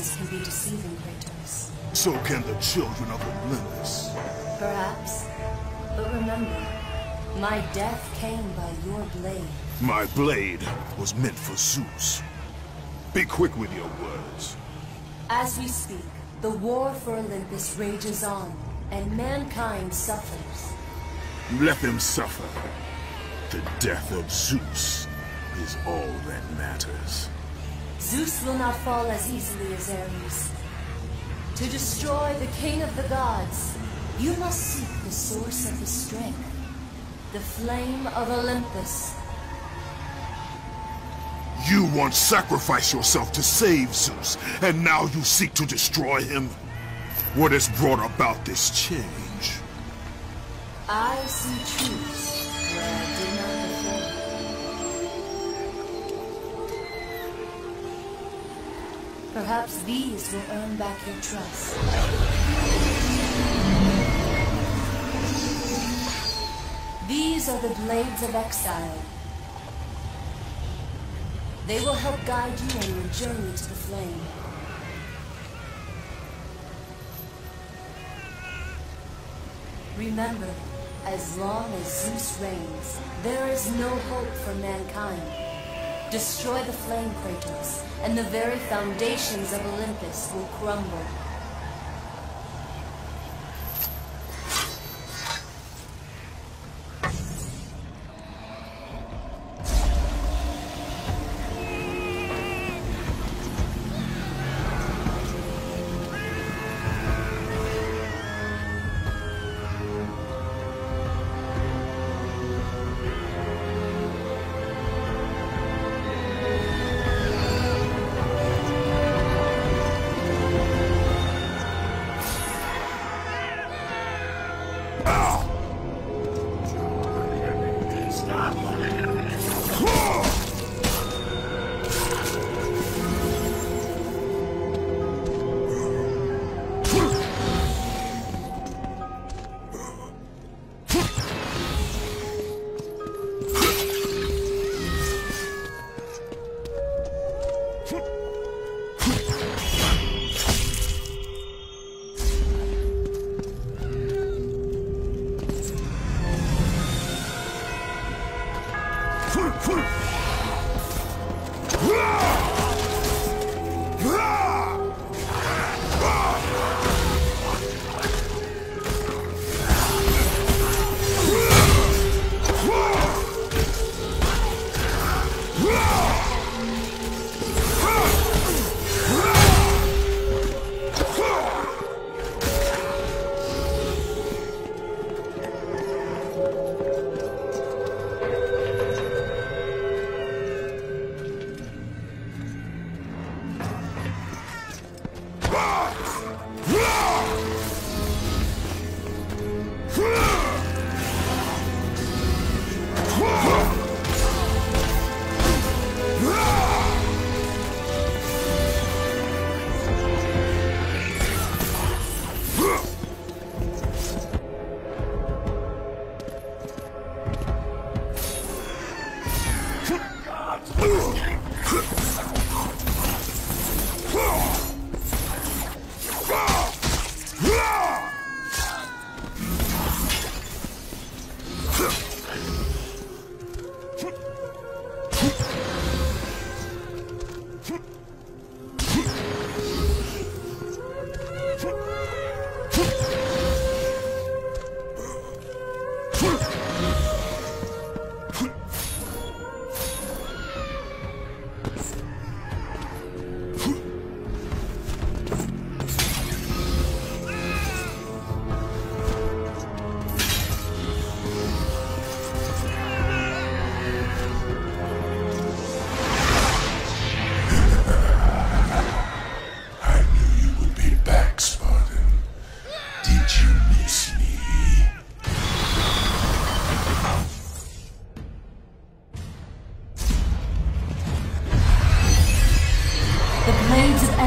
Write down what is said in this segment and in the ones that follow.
This can be deceiving, Kratos. So can the children of Olympus. Perhaps. But remember, my death came by your blade. My blade was meant for Zeus. Be quick with your words. As we speak, the war for Olympus rages on, and mankind suffers. Let them suffer. The death of Zeus is all that matters. Zeus will not fall as easily as Ares. To destroy the king of the gods, you must seek the source of his strength, the flame of Olympus. You once sacrificed yourself to save Zeus, and now you seek to destroy him? What has brought about this change? I see truths where I did not before. Perhaps these will earn back your trust. These are the Blades of Exile. They will help guide you on your journey to the flame. Remember, as long as Zeus reigns, there is no hope for mankind. Destroy the flame, Kratos, and the very foundations of Olympus will crumble.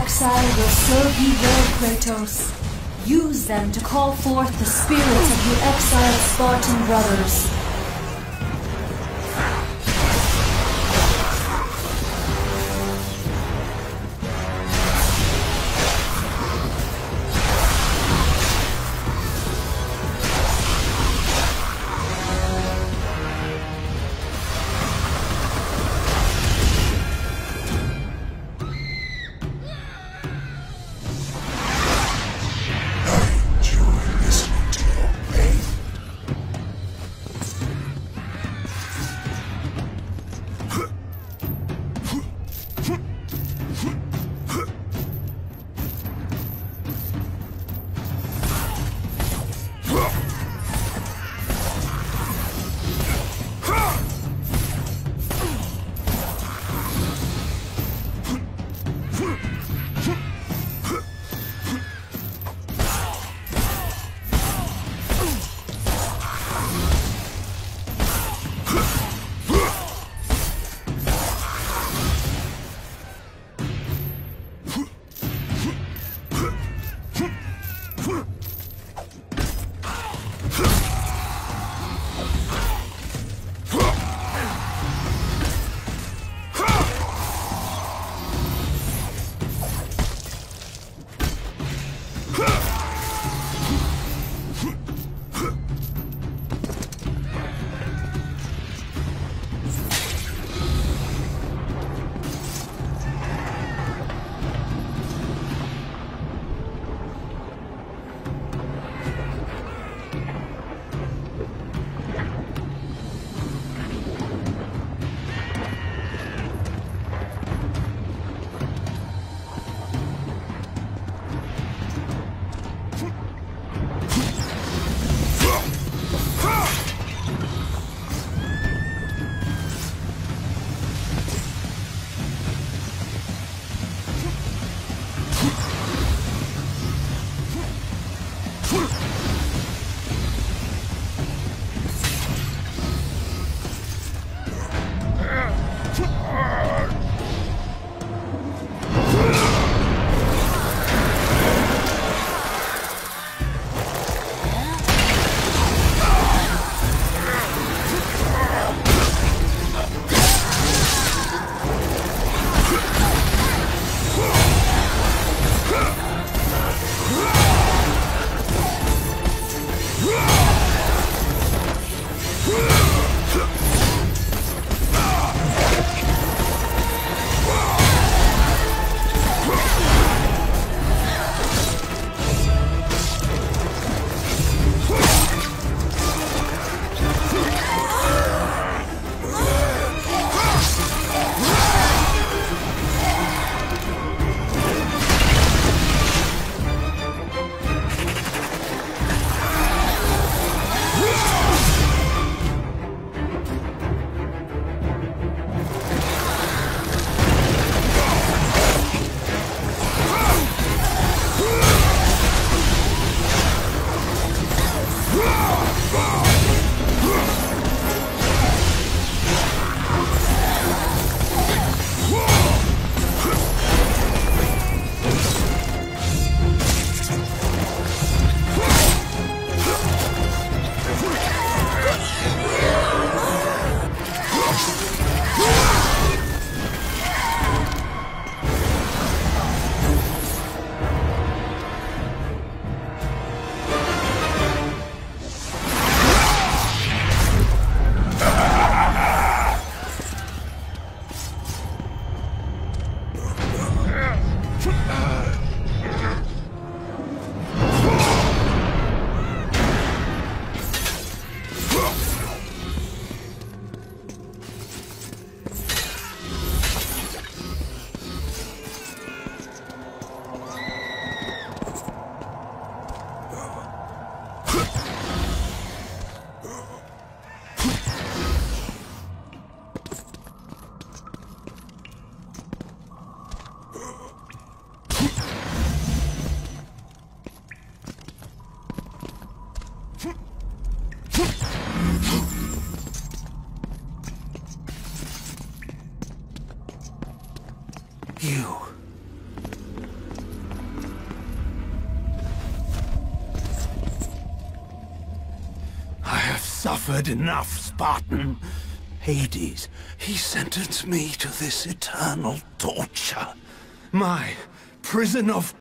Exile will serve you well, Kratos. Use them to call forth the spirits of your exiled Spartan brothers. suffered enough, Spartan. Hades, he sentenced me to this eternal torture. My prison of